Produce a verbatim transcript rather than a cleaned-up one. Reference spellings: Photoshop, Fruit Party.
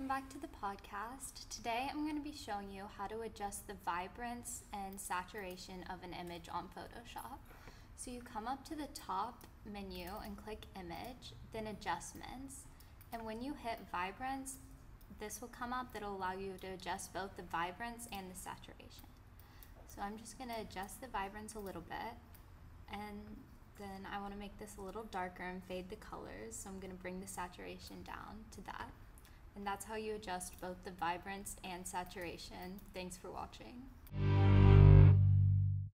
welcome back to the podcast. Today I'm going to be showing you how to adjust the vibrance and saturation of an image on Photoshop. So you come up to the top menu and click Image, then Adjustments, and when you hit Vibrance, this will come up. That'll allow you to adjust both the vibrance and the saturation. So I'm just going to adjust the vibrance a little bit, and then I want to make this a little darker and fade the colors, so I'm going to bring the saturation down to that. And that's how you adjust both the vibrance and saturation. Thanks for watching.